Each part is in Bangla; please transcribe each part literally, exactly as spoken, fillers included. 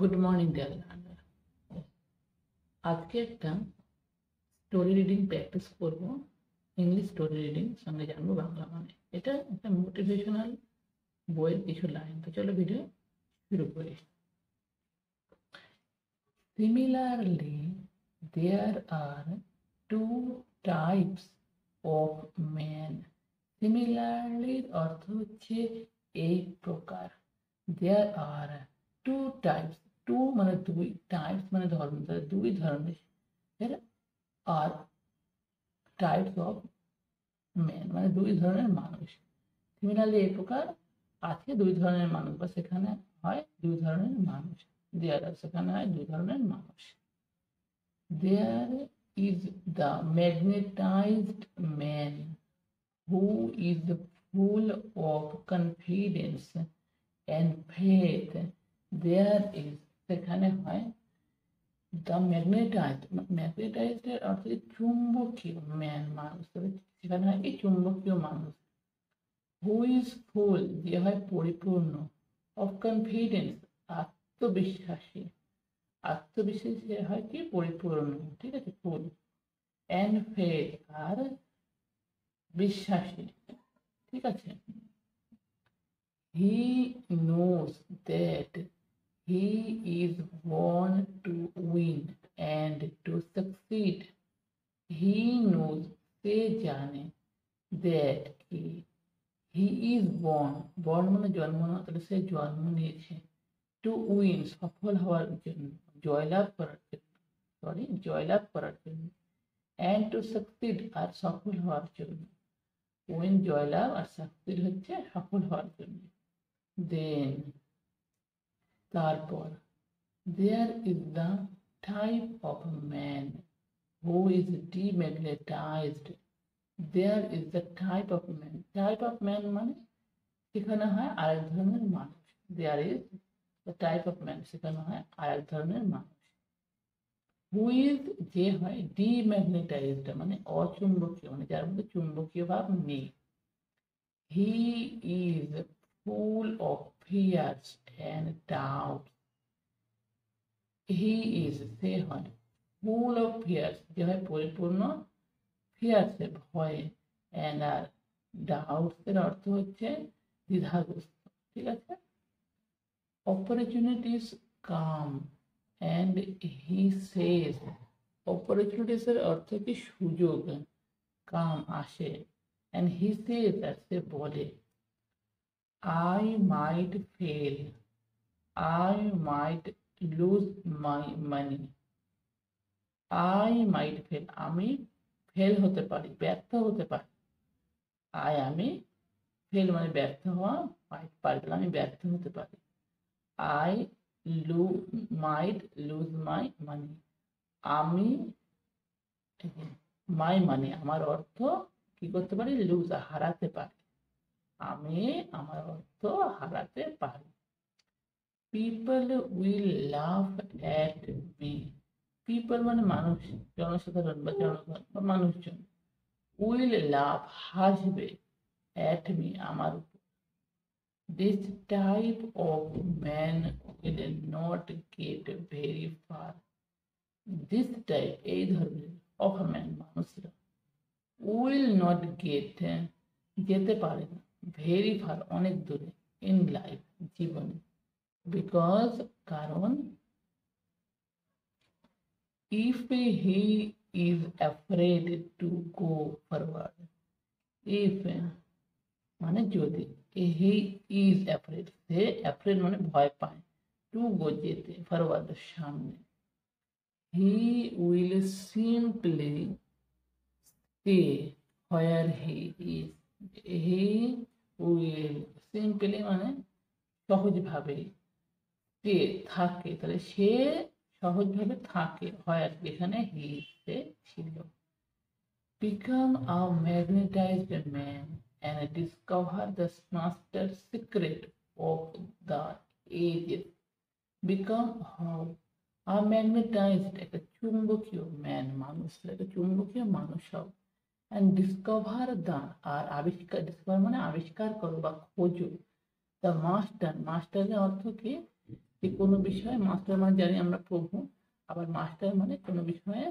Good morning deer learner. আজকে একটা স্টোরি রিডিং প্র্যাকটিস করব। ইংলিশ স্টোরি রিডিং সঙ্গে জানবো বাংলা মানে। এটা একটা মোটিভেশনাল বইয়ের কিছু লাইন। তো চলো ভিডিও শুরু করি। Similarly, there are two types of men. Similarly অর্থ হচ্ছে এই প্রকার। There are two types, two মানে দুই, টাইপস মানে ধর্ম, দুই ধরনের আর টাইপস অফ ম্যান মানে দুই ধরনের মানুষ। সিমিলারলি এই প্রকার আছে দুই ধরনের মানুষ, বা সেখানে হয় দুই ধরনের মানুষ। দেয়ার সেখানে হয় দুই ধরনের মানুষ। There is the magnetized man who is full of confidence and faith. There is সেখানে হয় দ্য ম্যাগনেটাইজড, ম্যাগনেটাইজড এর অর্থ চুম্বকীয় ম্যান মানুষ, সেখানে হয় এই চুম্বকীয় মানুষ। হু ইজ ফুল, যে হয় পরিপূর্ণ, অফ কনফিডেন্স আত্মবিশ্বাসী, আত্মবিশ্বাসী যে হয় কি পরিপূর্ণ, ঠিক আছে ফুল, অ্যান্ড ফেথ আর বিশ্বাসী, ঠিক আছে। He knows that he is born to win and to succeed. He knows, সে জানে, that he, he is born, born মানে জন্ম না, তাহলে সে জন্ম নিয়েছে, to win সফল হওয়ার জন্য, জয়লাভ করার জন্য, সরি জয়লাভ করার জন্য, and to succeed আর সফল হওয়ার জন্য, win জয়লাভ আর succeed হচ্ছে সফল হওয়ার জন্য। Then তারপর there is the type of man who is demagnetized. There is the type of man. Type of man মানে সেখানে হয় আরেক ধরনের মানুষ। There is the type of man, সেখানে হয় আরেক ধরনের মানুষ। Who is যে হয় demagnetized মানে অচুম্বকীয়, মানে যার মধ্যে চুম্বকীয় ভাব নেই। He is full of fears and doubt. He is সে হয় full of fears, যে হয় পরিপূর্ণ fears এ ভয়, and আর doubts এর অর্থ হচ্ছে দ্বিধাগ্রস্ত, ঠিক আছে। Opportunities come and he says, opportunities এর অর্থ কি সুযোগ, কাম আসে, and he says আর সে বলে, I might fail, I might lose my money, I might fail, আমি ফেল হতে পারি, ব্যর্থ হতে পারি, আই আমি ফেল মানে ব্যর্থ হওয়া, মাইট পারি আমি ব্যর্থ হতে পারি, আই লু মাইট লুজ মাই মানি, আমি মাই মানি আমার অর্থ কি করতে পারি, লুজ হারাতে পারি, আমি আমার অর্থ হারাতে পারি। People will laugh at me, people মানে মানুষ, জনসাধারণ বা জনগণ বা মানুষজন, উইল লাভ হাসবে, অ্যাট মি আমার উপর। This type of man will not get very far, this type এই ধরনের অফ ম্যান মানুষরা, উইল নট গেট যেতে পারে না, ভেরি ফার অনেক দূরে, ইন লাইফ জীবনে, বিকজ কারণ, if he is afraid to go forward, if মানে যদি, হি ইজ অ্যাফ্রেড সে, অ্যাফ্রেড মানে ভয় পায়, টু গো যেতে, ফরওয়ার্ড সামনে, he will simply stay where he is, he will simply মানে সহজভাবে, সে থাকে, তাহলে সে সহজভাবে থাকে, হয় আর যেখানে হি সে ছিল। Become a magnetized man and discover the master secret of the ages. Become হও, আ ম্যাগনেটাইজড একটা চুম্বকীয় ম্যান মানুষ, একটা চুম্বকীয় মানুষ হও, and discover the আর আবিষ্কার, discover মানে আবিষ্কার করো বা খোঁজো, the master, মাস্টারের অর্থ কি যে কোনো বিষয়ে মাস্টার মানে জানি আমরা প্রভু, আবার মাস্টার মানে কোনো বিষয়ে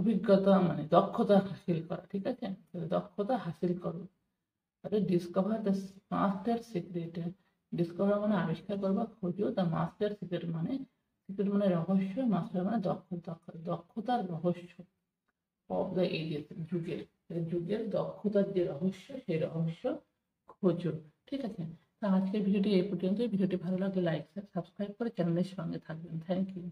অভিজ্ঞতা মানে দক্ষতা হাসিল করা, ঠিক আছে? দক্ষতা হাসিল করো। তাহলে discover the master secret, discover মানে আবিষ্কার করবা, খোঁজো। দ্য মাস্টার সিক্রেট মানে সিক্রেট মানে রহস্য, মাস্টার মানে দক্ষতা, দক্ষতার রহস্য। অফ দ্য এজেস যুগের, যুগের দক্ষতার যে রহস্য সেই রহস্য খোঁজো, ঠিক আছে? তা আজকের ভিডিওটি এই পর্যন্ত। ভিডিওটি ভালো লাগলে লাইক সাবস্ক্রাইব করে চ্যানেলের সঙ্গে থাকবেন। Thank you.